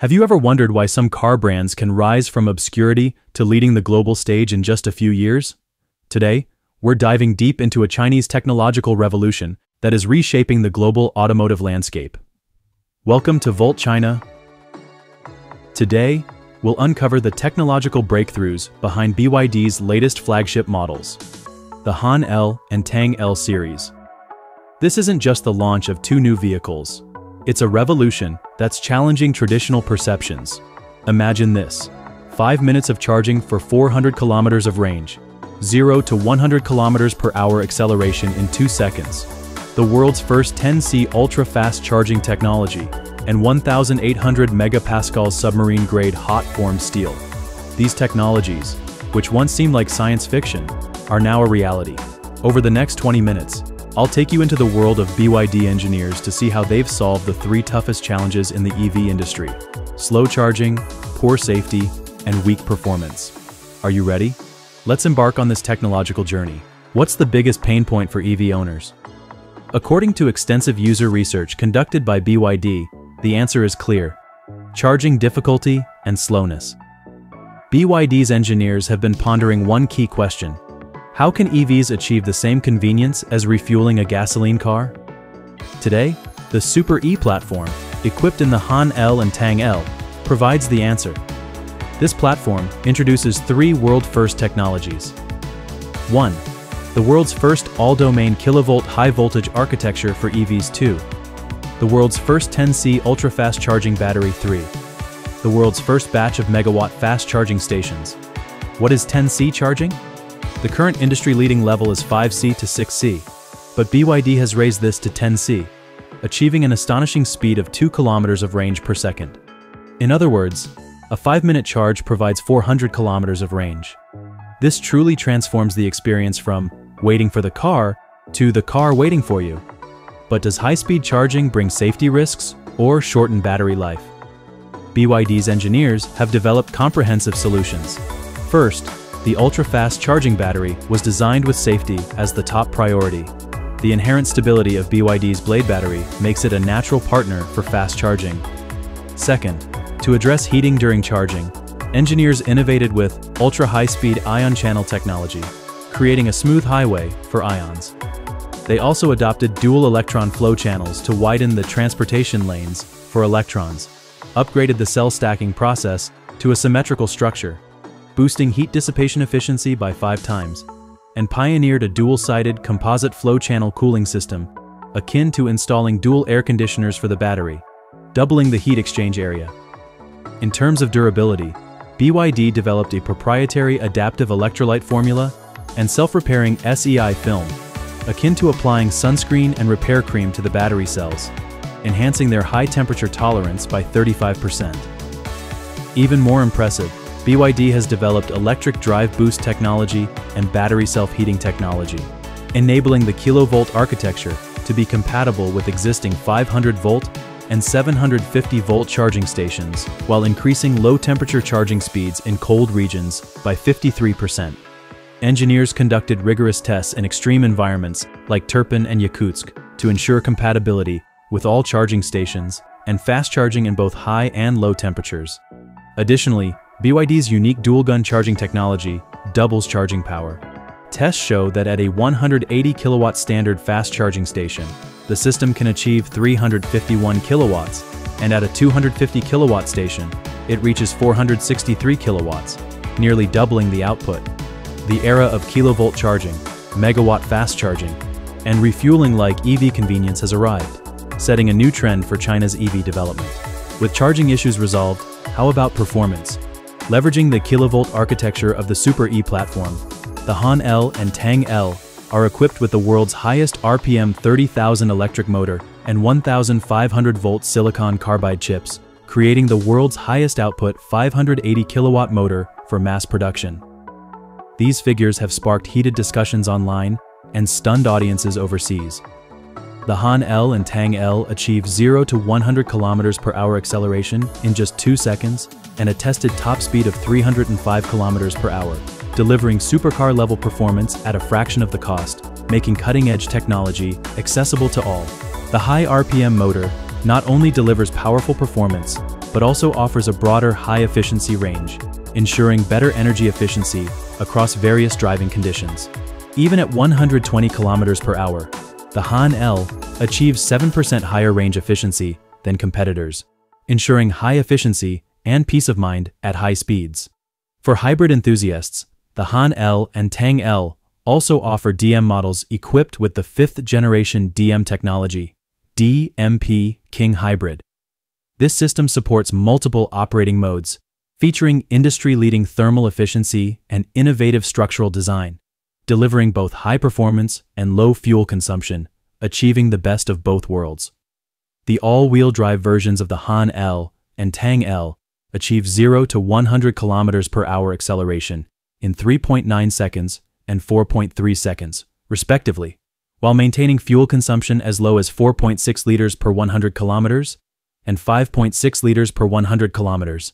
Have you ever wondered why some car brands can rise from obscurity to leading the global stage in just a few years? Today, we're diving deep into a Chinese technological revolution that is reshaping the global automotive landscape. Welcome to Volt China. Today, we'll uncover the technological breakthroughs behind BYD's latest flagship models, the Han L and Tang L series. This isn't just the launch of two new vehicles. It's a revolution that's challenging traditional perceptions. Imagine this: 5 minutes of charging for 400 kilometers of range, 0 to 100 kilometers per hour acceleration in 2 seconds, the world's first 10C ultra-fast charging technology, and 1,800 megapascals submarine-grade hot-formed steel. These technologies, which once seemed like science fiction, are now a reality. Over the next 20 minutes, I'll take you into the world of BYD engineers to see how they've solved the three toughest challenges in the EV industry: slow charging, poor safety, and weak performance. Are you ready? Let's embark on this technological journey. What's the biggest pain point for EV owners? According to extensive user research conducted by BYD, the answer is clear: charging difficulty and slowness. BYD's engineers have been pondering one key question: how can EVs achieve the same convenience as refueling a gasoline car? Today, the Super E platform, equipped in the Han L and Tang L, provides the answer. This platform introduces three world-first technologies. 1. The world's first all-domain kilovolt high-voltage architecture for EVs. 2. The world's first 10C ultra-fast charging battery. 3. The world's first batch of megawatt fast charging stations. What is 10C charging? The current industry-leading level is 5C to 6C, but BYD has raised this to 10C, achieving an astonishing speed of 2 kilometers of range per second. In other words, a 5-minute charge provides 400 kilometers of range. This truly transforms the experience from waiting for the car to the car waiting for you. But does high-speed charging bring safety risks or shorten battery life? BYD's engineers have developed comprehensive solutions. First, the ultra-fast charging battery was designed with safety as the top priority. The inherent stability of BYD's Blade battery makes it a natural partner for fast charging. Second, to address heating during charging, engineers innovated with ultra-high-speed ion channel technology, creating a smooth highway for ions. They also adopted dual electron flow channels to widen the transportation lanes for electrons, upgraded the cell stacking process to a symmetrical structure, boosting heat dissipation efficiency by 5 times, and pioneered a dual-sided composite flow channel cooling system, akin to installing dual air conditioners for the battery, doubling the heat exchange area. In terms of durability, BYD developed a proprietary adaptive electrolyte formula and self-repairing SEI film, akin to applying sunscreen and repair cream to the battery cells, enhancing their high-temperature tolerance by 35%. Even more impressive, BYD has developed electric drive boost technology and battery self-heating technology, enabling the kilovolt architecture to be compatible with existing 500-volt and 750-volt charging stations, while increasing low-temperature charging speeds in cold regions by 53%. Engineers conducted rigorous tests in extreme environments like Turpan and Yakutsk to ensure compatibility with all charging stations and fast charging in both high and low temperatures. Additionally, BYD's unique dual-gun charging technology doubles charging power. Tests show that at a 180 kilowatt standard fast charging station, the system can achieve 351 kilowatts, and at a 250 kilowatt station, it reaches 463 kilowatts, nearly doubling the output. The era of kilovolt charging, megawatt fast charging, and refueling like EV convenience has arrived, setting a new trend for China's EV development. With charging issues resolved, how about performance? Leveraging the kilovolt architecture of the Super E platform, the Han L and Tang L are equipped with the world's highest RPM 30,000 electric motor and 1,500-volt silicon carbide chips, creating the world's highest output 580 kilowatt motor for mass production. These figures have sparked heated discussions online and stunned audiences overseas. The Han L and Tang L achieve 0 to 100 kilometers per hour acceleration in just 2 seconds, and a tested top speed of 305 kilometers per hour, delivering supercar-level performance at a fraction of the cost, making cutting-edge technology accessible to all. The high RPM motor not only delivers powerful performance, but also offers a broader high-efficiency range, ensuring better energy efficiency across various driving conditions. Even at 120 km per hour, the Han L achieves 7% higher range efficiency than competitors, ensuring high efficiency and peace of mind at high speeds. For hybrid enthusiasts, the Han L and Tang L also offer DM models equipped with the 5th-generation DM technology, DMP King Hybrid. This system supports multiple operating modes, featuring industry-leading thermal efficiency and innovative structural design, delivering both high performance and low fuel consumption, achieving the best of both worlds. The all-wheel drive versions of the Han L and Tang L achieve 0 to 100 km per hour acceleration in 3.9 seconds and 4.3 seconds, respectively, while maintaining fuel consumption as low as 4.6 liters per 100 km and 5.6 liters per 100 km,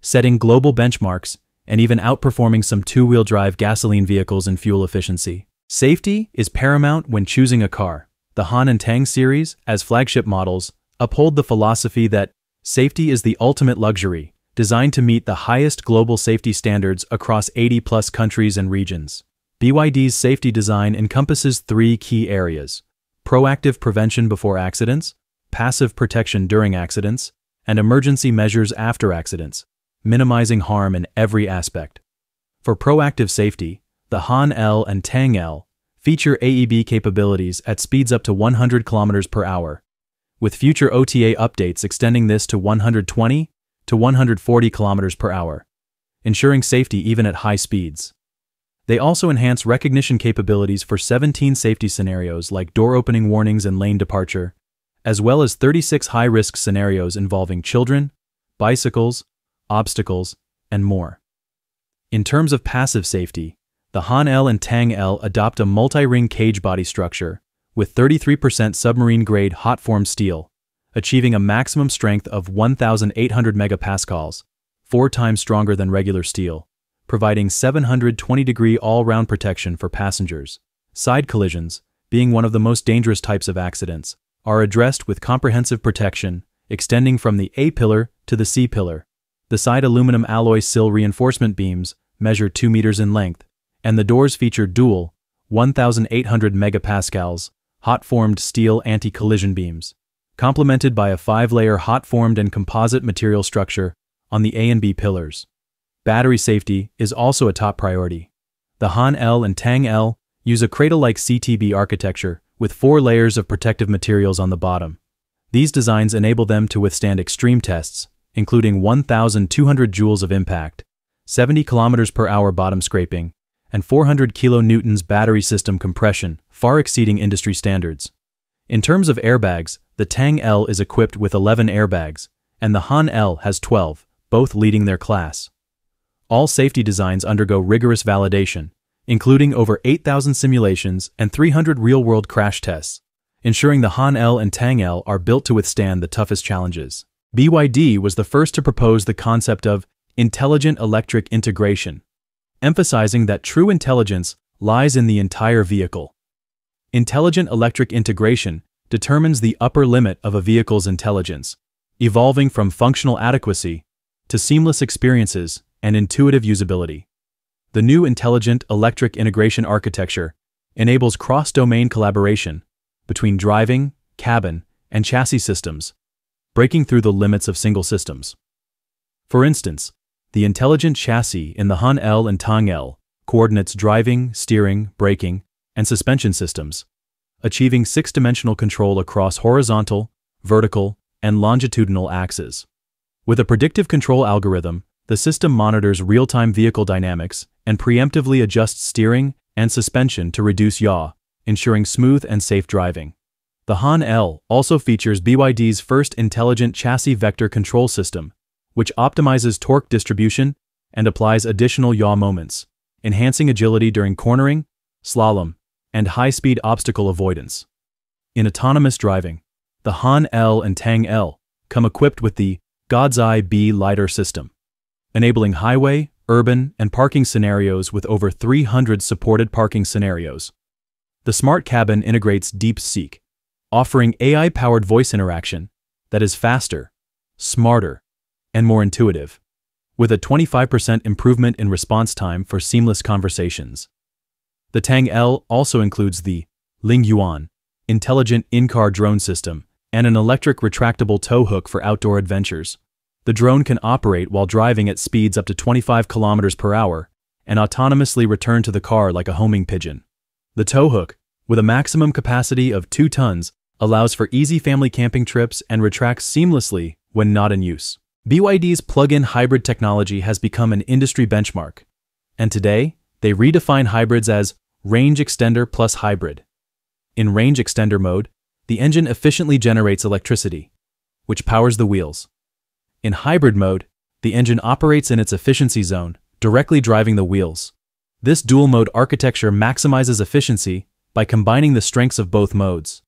setting global benchmarks and even outperforming some two-wheel drive gasoline vehicles in fuel efficiency. Safety is paramount when choosing a car. The Han and Tang series, as flagship models, uphold the philosophy that safety is the ultimate luxury, designed to meet the highest global safety standards across 80-plus countries and regions. BYD's safety design encompasses three key areas: proactive prevention before accidents, passive protection during accidents, and emergency measures after accidents, minimizing harm in every aspect. For proactive safety, the Han L and Tang L feature AEB capabilities at speeds up to 100 km per hour, with future OTA updates extending this to 120 to 140 km per hour, ensuring safety even at high speeds. They also enhance recognition capabilities for 17 safety scenarios like door opening warnings and lane departure, as well as 36 high-risk scenarios involving children, bicycles, obstacles, and more. In terms of passive safety, the Han L and Tang L adopt a multi-ring cage body structure with 33% submarine-grade hot-formed steel, achieving a maximum strength of 1,800 megapascals, 4 times stronger than regular steel, providing 720-degree all-round protection for passengers. Side collisions, being one of the most dangerous types of accidents, are addressed with comprehensive protection, extending from the A-pillar to the C-pillar. The side aluminum alloy sill reinforcement beams measure 2 meters in length, and the doors feature dual, 1,800 megapascals, hot-formed steel anti-collision beams, complemented by a 5-layer hot-formed and composite material structure on the A and B pillars. Battery safety is also a top priority. The Han L and Tang L use a cradle-like CTB architecture with 4 layers of protective materials on the bottom. These designs enable them to withstand extreme tests, including 1,200 joules of impact, 70 km per hour bottom scraping, and 400 kilonewtons battery system compression, far exceeding industry standards. In terms of airbags, the Tang L is equipped with 11 airbags, and the Han L has 12, both leading their class. All safety designs undergo rigorous validation, including over 8,000 simulations and 300 real-world crash tests, ensuring the Han L and Tang L are built to withstand the toughest challenges. BYD was the first to propose the concept of intelligent electric integration, emphasizing that true intelligence lies in the entire vehicle. Intelligent electric integration determines the upper limit of a vehicle's intelligence, evolving from functional adequacy to seamless experiences and intuitive usability. The new intelligent electric integration architecture enables cross-domain collaboration between driving, cabin, and chassis systems, breaking through the limits of single systems. For instance, the intelligent chassis in the Han L and Tang L coordinates driving, steering, braking, and suspension systems, achieving 6-dimensional control across horizontal, vertical, and longitudinal axes. With a predictive control algorithm, the system monitors real-time vehicle dynamics and preemptively adjusts steering and suspension to reduce yaw, ensuring smooth and safe driving. The Han L also features BYD's first intelligent chassis vector control system, which optimizes torque distribution and applies additional yaw moments, enhancing agility during cornering, slalom, and high-speed obstacle avoidance. In autonomous driving, the Han L and Tang L come equipped with the God's Eye B LiDAR system, enabling highway, urban, and parking scenarios with over 300 supported parking scenarios. The smart cabin integrates DeepSeek, offering AI-powered voice interaction that is faster, smarter, and more intuitive, with a 25% improvement in response time for seamless conversations. The Tang L also includes the Ling Yuan intelligent in-car drone system and an electric retractable tow hook for outdoor adventures. The drone can operate while driving at speeds up to 25 km/h and autonomously return to the car like a homing pigeon. The tow hook, with a maximum capacity of 2 tons, allows for easy family camping trips and retracts seamlessly when not in use. BYD's plug-in hybrid technology has become an industry benchmark, and today, they redefine hybrids as range extender plus hybrid. In range extender mode, the engine efficiently generates electricity, which powers the wheels. In hybrid mode, the engine operates in its efficiency zone, directly driving the wheels. This dual-mode architecture maximizes efficiency by combining the strengths of both modes.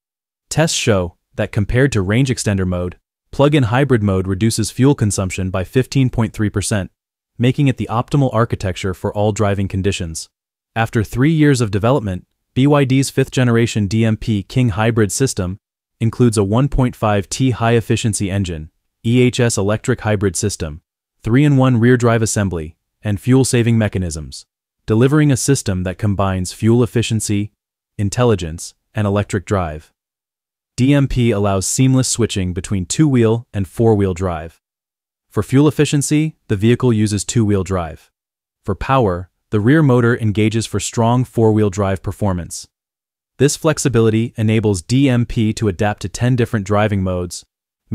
Tests show that compared to range extender mode, plug-in hybrid mode reduces fuel consumption by 15.3%, making it the optimal architecture for all driving conditions. After 3 years of development, BYD's 5th-generation DMP King Hybrid system includes a 1.5T high-efficiency engine, EHS electric hybrid system, 3-in-1 rear-drive assembly, and fuel-saving mechanisms, delivering a system that combines fuel efficiency, intelligence, and electric drive. DMP allows seamless switching between 2-wheel and 4-wheel drive. For fuel efficiency, the vehicle uses 2-wheel drive. For power, the rear motor engages for strong 4-wheel drive performance. This flexibility enables DMP to adapt to 10 different driving modes,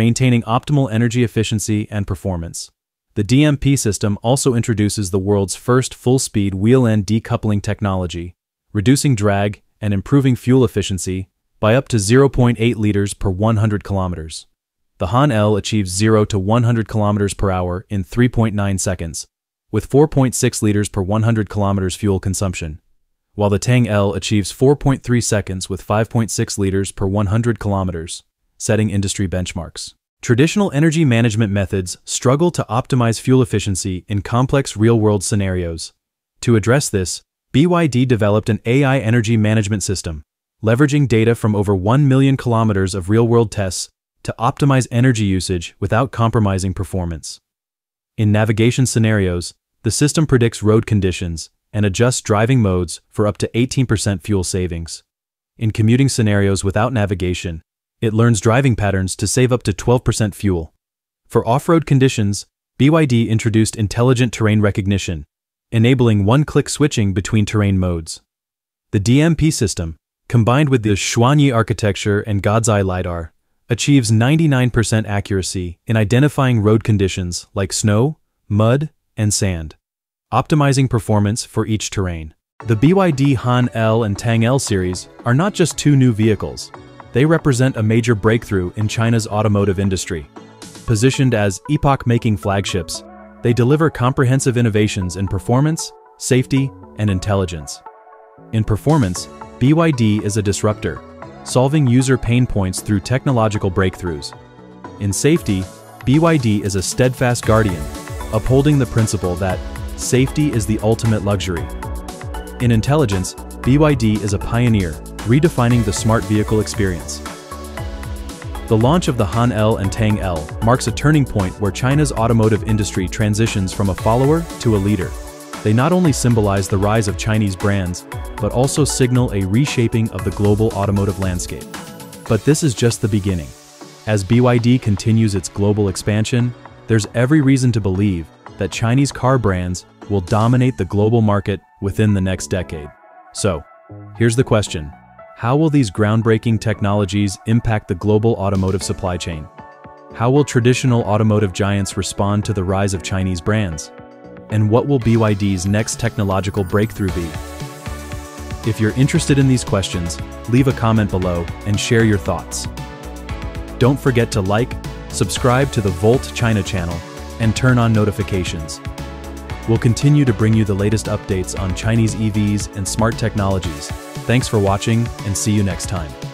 maintaining optimal energy efficiency and performance. The DMP system also introduces the world's first full-speed wheel-end decoupling technology, reducing drag and improving fuel efficiency by up to 0.8 liters per 100 kilometers. The Han L achieves 0 to 100 km/h in 3.9 seconds, with 4.6 liters per 100 kilometers fuel consumption, while the Tang L achieves 4.3 seconds with 5.6 liters per 100 kilometers, setting industry benchmarks. Traditional energy management methods struggle to optimize fuel efficiency in complex real-world scenarios. To address this, BYD developed an AI energy management system, leveraging data from over 1 million kilometers of real-world tests to optimize energy usage without compromising performance. In navigation scenarios, the system predicts road conditions and adjusts driving modes for up to 18% fuel savings. In commuting scenarios without navigation, it learns driving patterns to save up to 12% fuel. For off-road conditions, BYD introduced intelligent terrain recognition, enabling one-click switching between terrain modes. The DMP system, combined with the Xuanyi architecture and God's Eye LiDAR, achieves 99% accuracy in identifying road conditions like snow, mud, and sand, optimizing performance for each terrain. The BYD Han L and Tang L series are not just 2 new vehicles. They represent a major breakthrough in China's automotive industry. Positioned as epoch-making flagships, they deliver comprehensive innovations in performance, safety, and intelligence. In performance, BYD is a disruptor, solving user pain points through technological breakthroughs. In safety, BYD is a steadfast guardian, upholding the principle that safety is the ultimate luxury. In intelligence, BYD is a pioneer, redefining the smart vehicle experience. The launch of the Han L and Tang L marks a turning point where China's automotive industry transitions from a follower to a leader. They not only symbolize the rise of Chinese brands, but also signal a reshaping of the global automotive landscape. But this is just the beginning. As BYD continues its global expansion, there's every reason to believe that Chinese car brands will dominate the global market within the next decade. So, here's the question: how will these groundbreaking technologies impact the global automotive supply chain? How will traditional automotive giants respond to the rise of Chinese brands? And what will BYD's next technological breakthrough be? If you're interested in these questions, leave a comment below and share your thoughts. Don't forget to like, subscribe to the Volt China channel, and turn on notifications. We'll continue to bring you the latest updates on Chinese EVs and smart technologies. Thanks for watching, and see you next time.